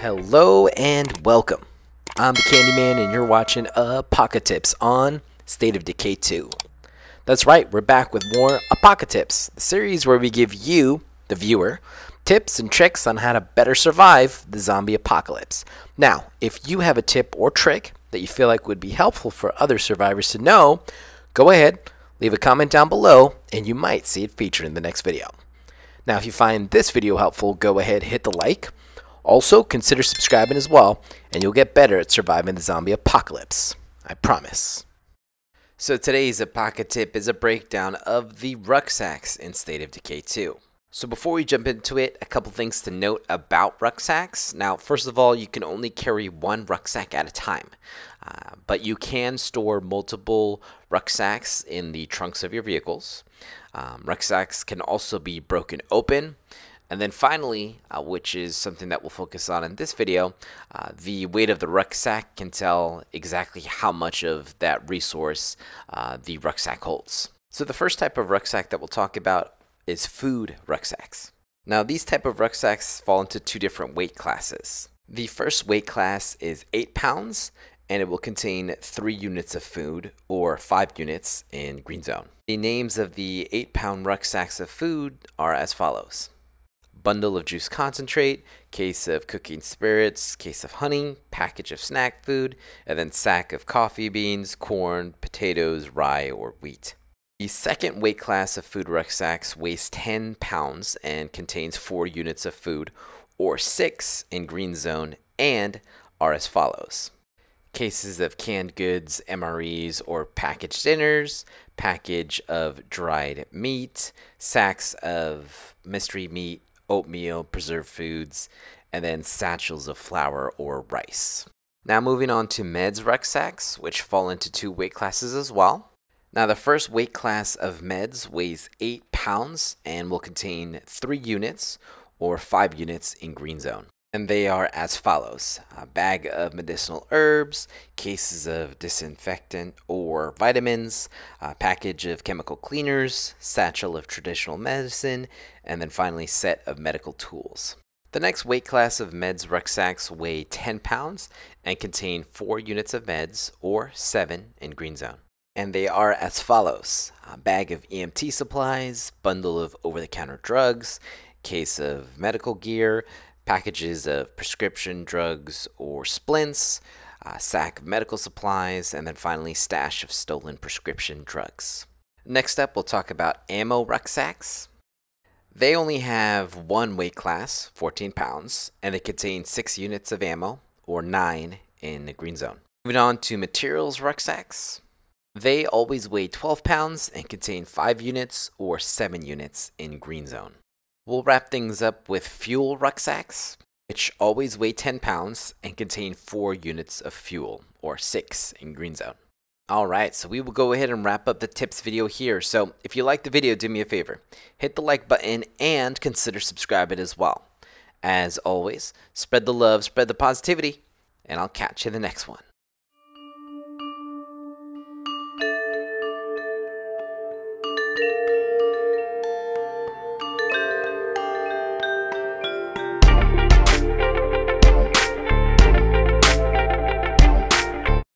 Hello and welcome. I'm the Candyman and you're watching Apocatips on State of Decay 2. That's right, we're back with more Apocatips, the series where we give you, the viewer, tips and tricks on how to better survive the zombie apocalypse. Now, if you have a tip or trick that you feel like would be helpful for other survivors to know, go ahead, leave a comment down below, and you might see it featured in the next video. Now, if you find this video helpful, go ahead, hit the like. Also, consider subscribing as well, and you'll get better at surviving the zombie apocalypse. I promise. So today's Apocatip is a breakdown of the rucksacks in State of Decay 2. So before we jump into it, a couple things to note about rucksacks. Now, first of all, you can only carry one rucksack at a time, but you can store multiple rucksacks in the trunks of your vehicles. Rucksacks can also be broken open. And then finally, which is something that we'll focus on in this video, the weight of the rucksack can tell exactly how much of that resource the rucksack holds. So the first type of rucksack that we'll talk about is food rucksacks. Now, these type of rucksacks fall into two different weight classes. The first weight class is 8 pounds, and it will contain 3 units of food, or 5 units in green zone. The names of the 8-pound rucksacks of food are as follows: bundle of juice concentrate, case of cooking spirits, case of honey, package of snack food, and then sack of coffee beans, corn, potatoes, rye, or wheat. The second weight class of food rucksacks weighs 10 pounds and contains 4 units of food, or 6 in green zone, and are as follows: cases of canned goods, MREs, or packaged dinners, package of dried meat, sacks of mystery meat, oatmeal, preserved foods, and then satchels of flour or rice. Now moving on to meds rucksacks, which fall into 2 weight classes as well. Now, the first weight class of meds weighs 8 pounds and will contain 3 units or 5 units in green zone. And they are as follows: a bag of medicinal herbs, cases of disinfectant or vitamins, a package of chemical cleaners, satchel of traditional medicine, and then finally set of medical tools. The next weight class of meds rucksacks weigh 10 pounds and contain 4 units of meds or 7 in green zone. And they are as follows: a bag of EMT supplies, bundle of over-the-counter drugs, case of medical gear, packages of prescription drugs or splints, a sack of medical supplies, and then finally stash of stolen prescription drugs. Next up, we'll talk about ammo rucksacks. They only have 1 weight class, 14 pounds, and they contain 6 units of ammo, or 9 in the green zone. Moving on to materials rucksacks. They always weigh 12 pounds and contain 5 units or 7 units in green zone. We'll wrap things up with fuel rucksacks, which always weigh 10 pounds and contain 4 units of fuel, or 6 in green zone. Alright, so we will go ahead and wrap up the tips video here. So if you like the video, do me a favor. Hit the like button and consider subscribing as well. As always, spread the love, spread the positivity, and I'll catch you in the next one.